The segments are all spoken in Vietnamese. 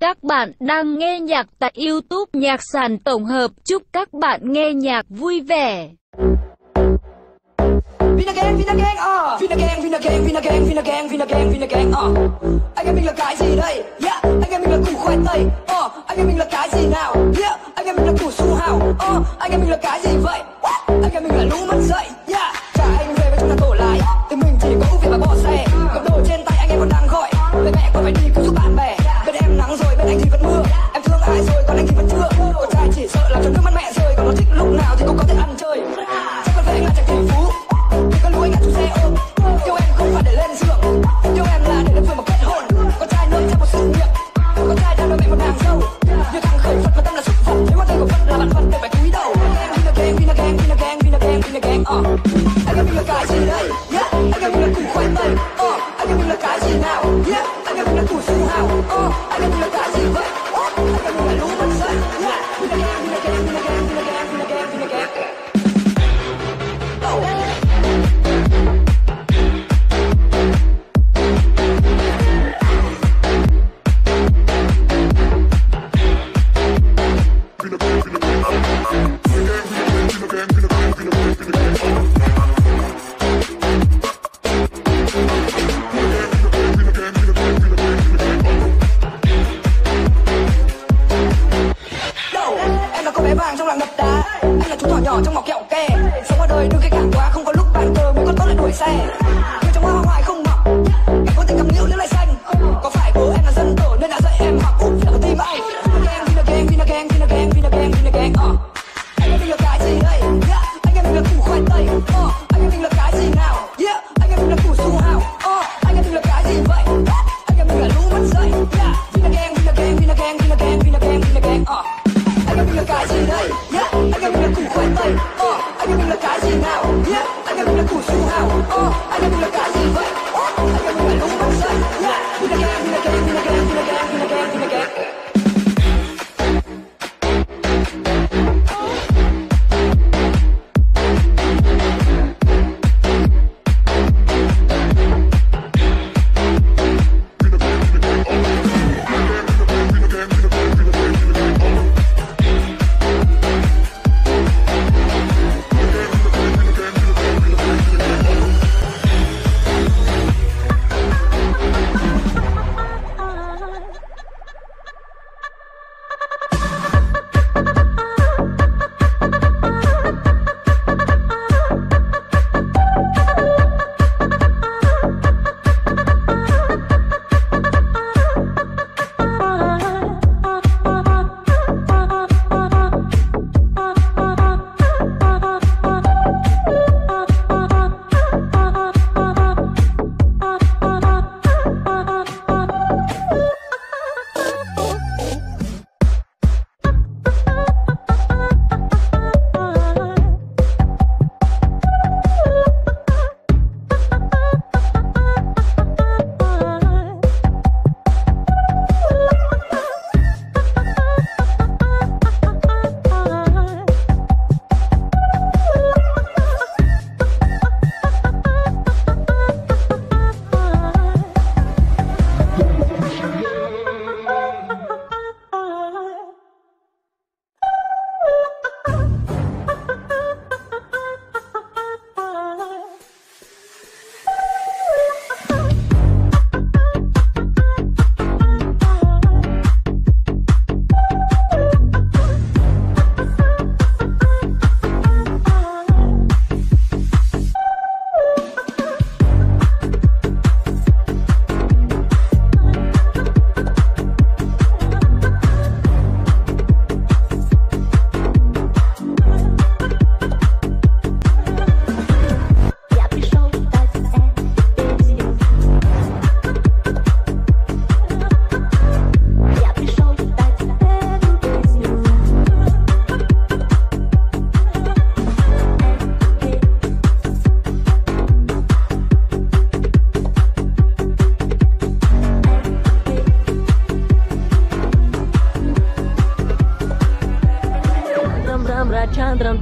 Các bạn đang nghe nhạc tại YouTube Nhạc Sàn Tổng Hợp. Chúc các bạn nghe nhạc vui vẻ. Anh em mình là cái gì đây? Yeah, anh em mình là củ khoai tây. Anh em mình là cái gì nào? Yeah, anh em mình là củ su hào. Anh em mình là cái gì vậy? What? Anh em mình là lũ mất dậy. Yeah, cả anh về với chúng là tổ lái. Từ mình chỉ có việc mà bỏ xe. Cầm đồ trên tay anh em còn đang gọi. Về mẹ còn phải đi cứu giúp bạn bè. Bên em nắng rồi, bên anh thì vẫn mưa. Em thương ai rồi, còn anh thì vẫn chưa. Con trai chỉ sợ làm cho nước mắt mẹ rơi. Còn nó thích lúc nào thì cũng có thể ăn chơi. Chắc con về anh là chàng tỷ phú. Thì con lũ anh là chú xe ôm. Yêu em không phải để lên giường. Yêu em là để đến vừa mà kết hôn. Con trai nợ cho một sự nghiệp. Con trai đang đôi mẹ một nàng dâu. Như thằng khởi Phật mà tâm là xúc Phật. Nếu mà tay của Phật là bạn Phật để phải cúi đầu. Vinagang, Vinagang, Vinagang, Vinagang, Vinagang. Anh em mình là cái gì đây? Yeah, anh em mình là củ khoai tây. Anh em mình là cái gì nào? Yeah, anh em mình là củ su hào. Anh em mình là cái gì vậy? Anh em mình là lũ mất dậy. Yeah, Vinagang, Vinagang, Vinagang, Vinagang, Vinagang, Vinagang.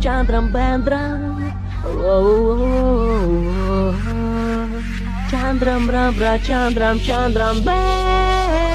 Chandram Bandram, Chandram Rambra, Chandram Bandram.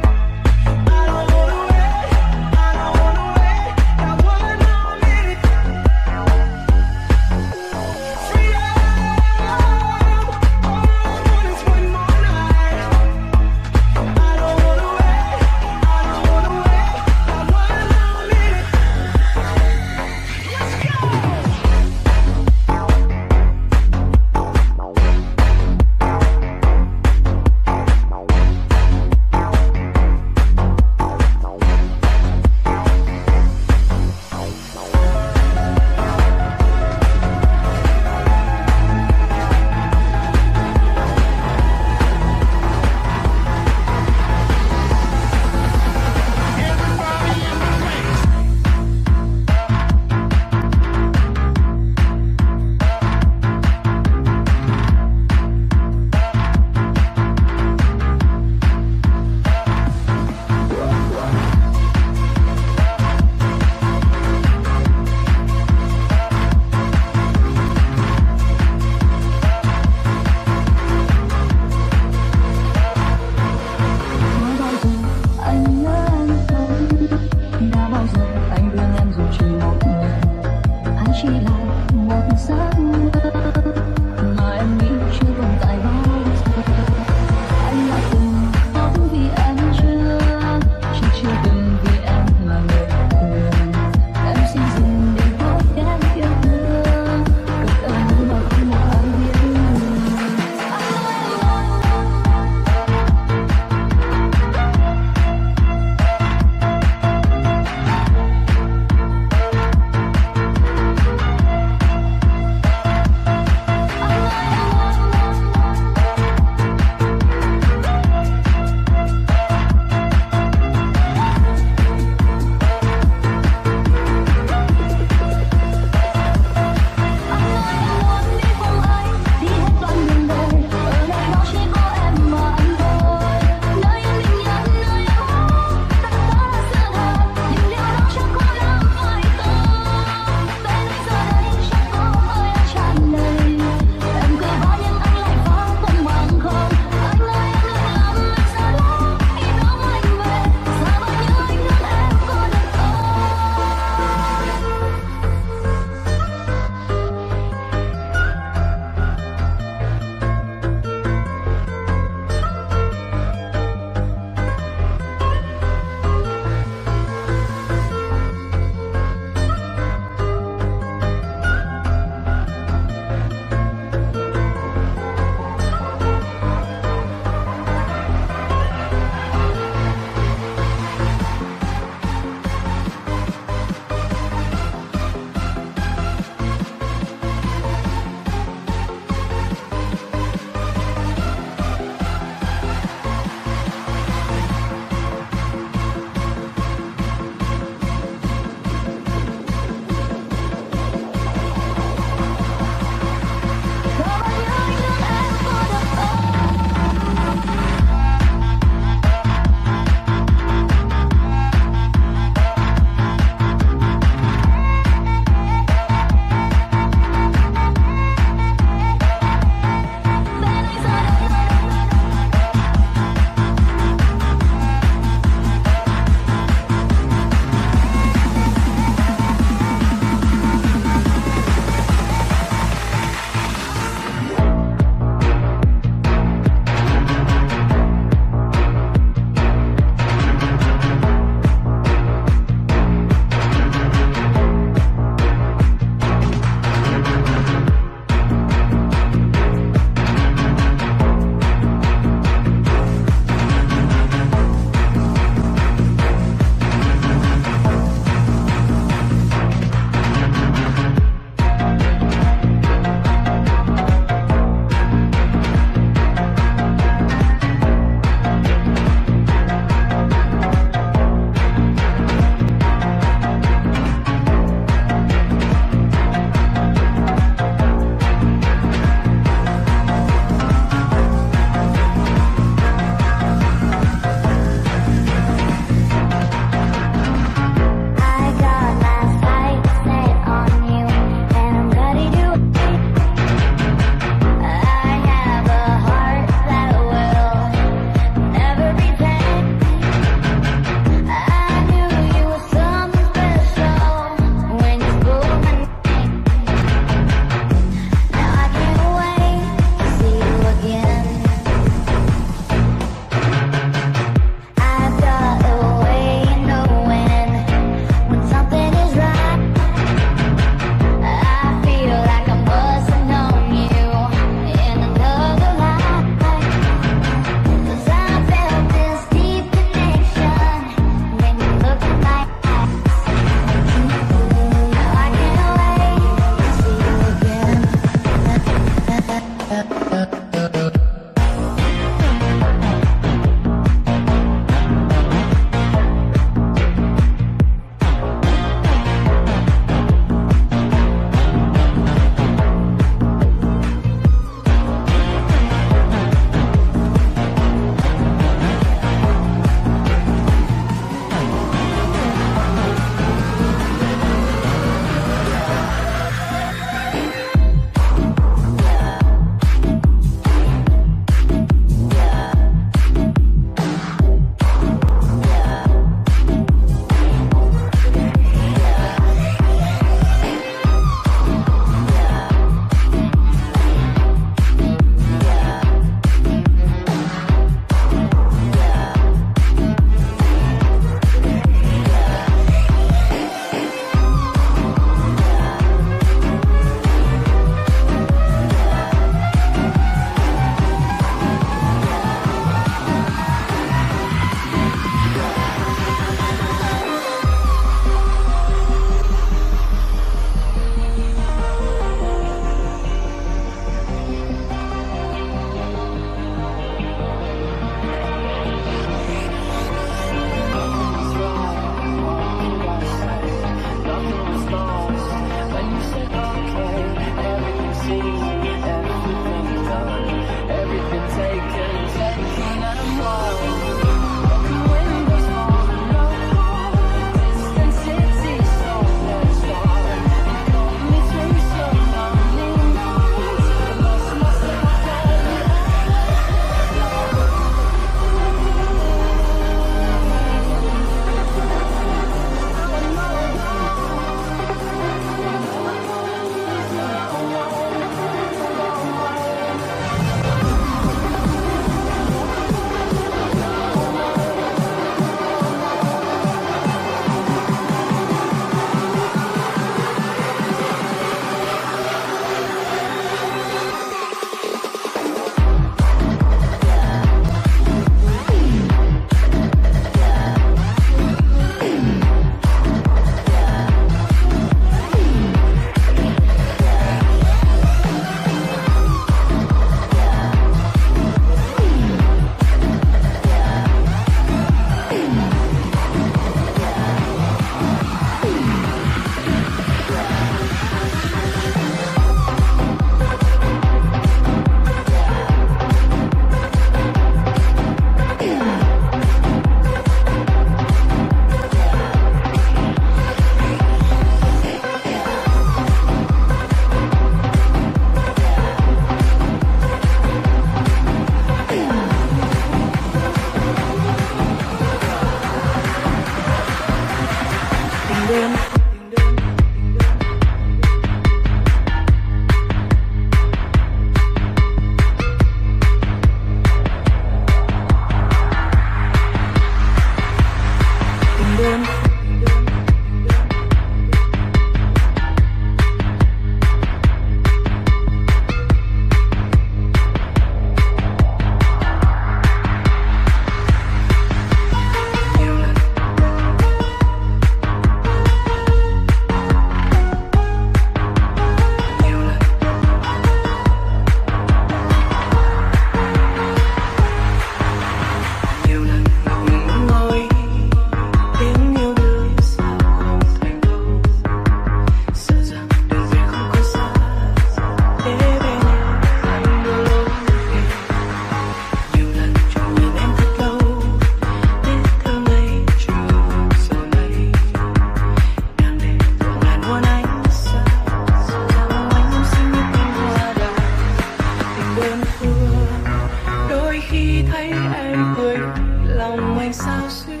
anh sao xuyên,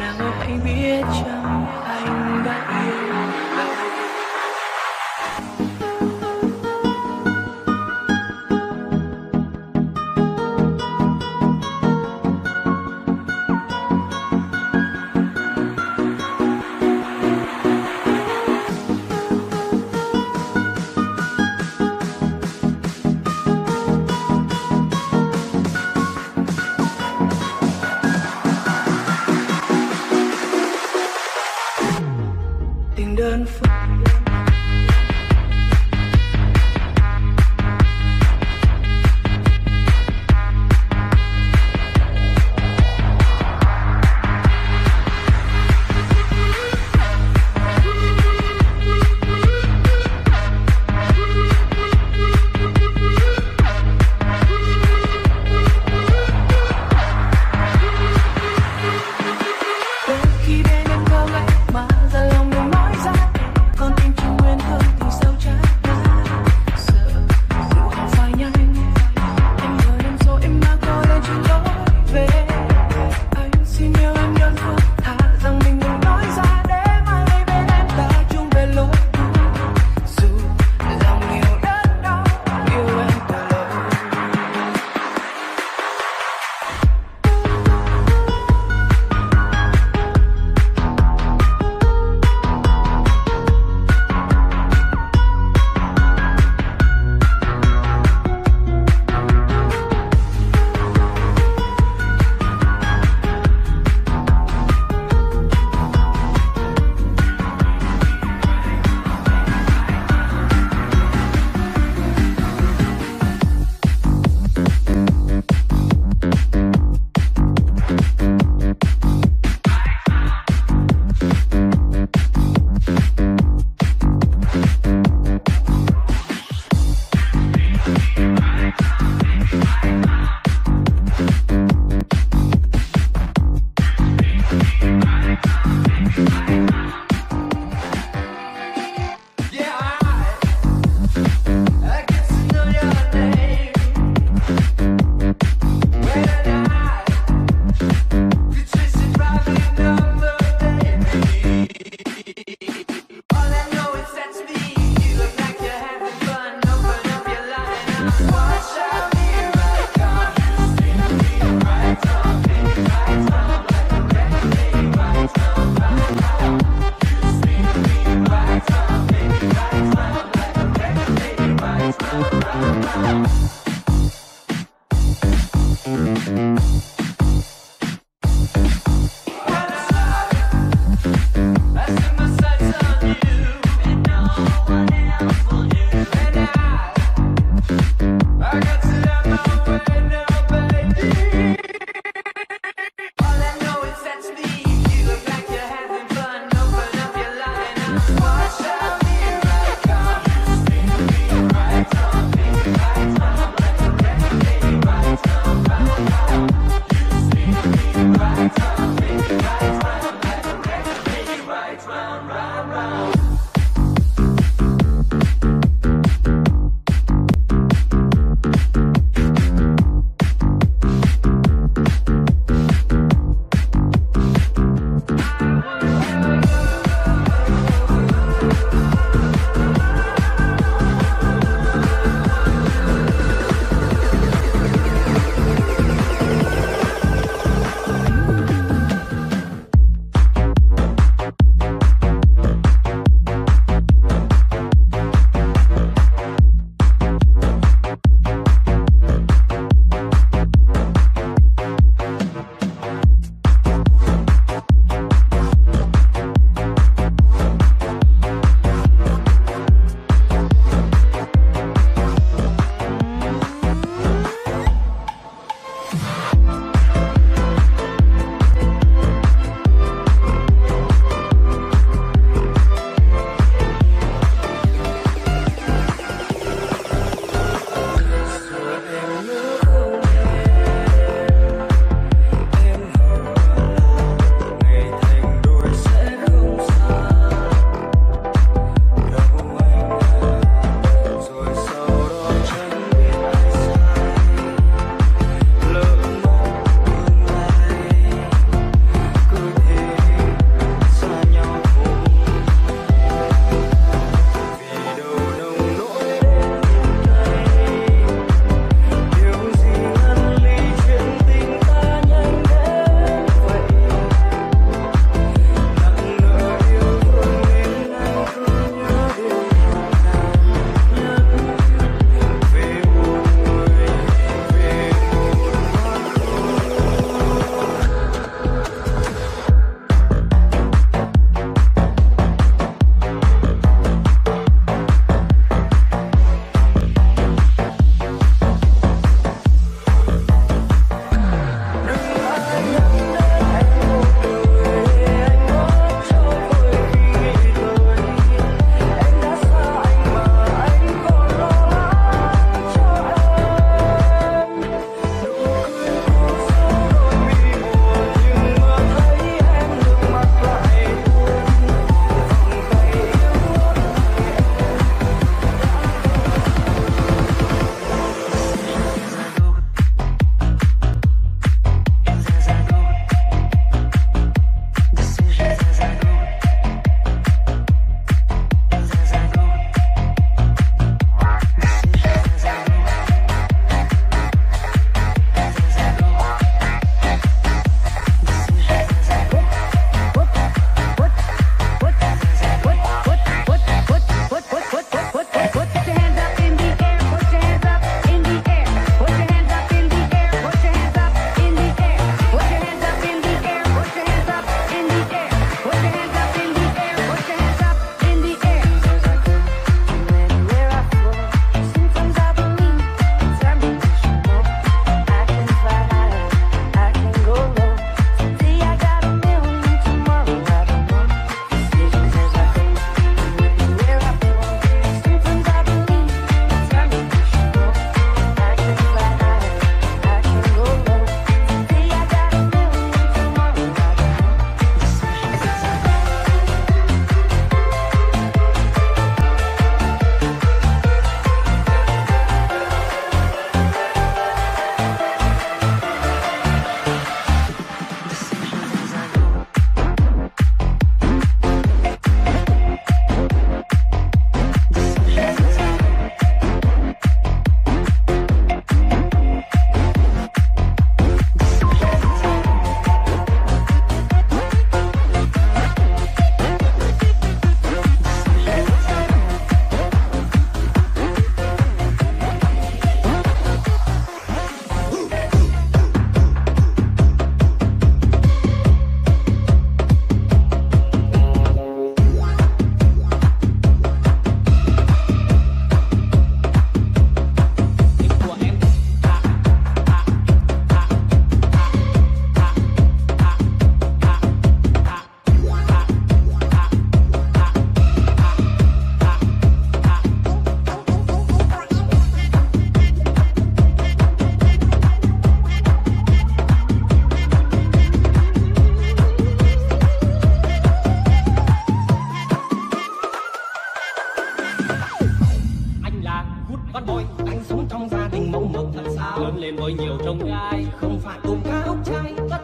nào hãy biết rằng anh đã yêu.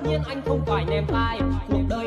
nhiên anh không phải nèm tai. Cuộc đời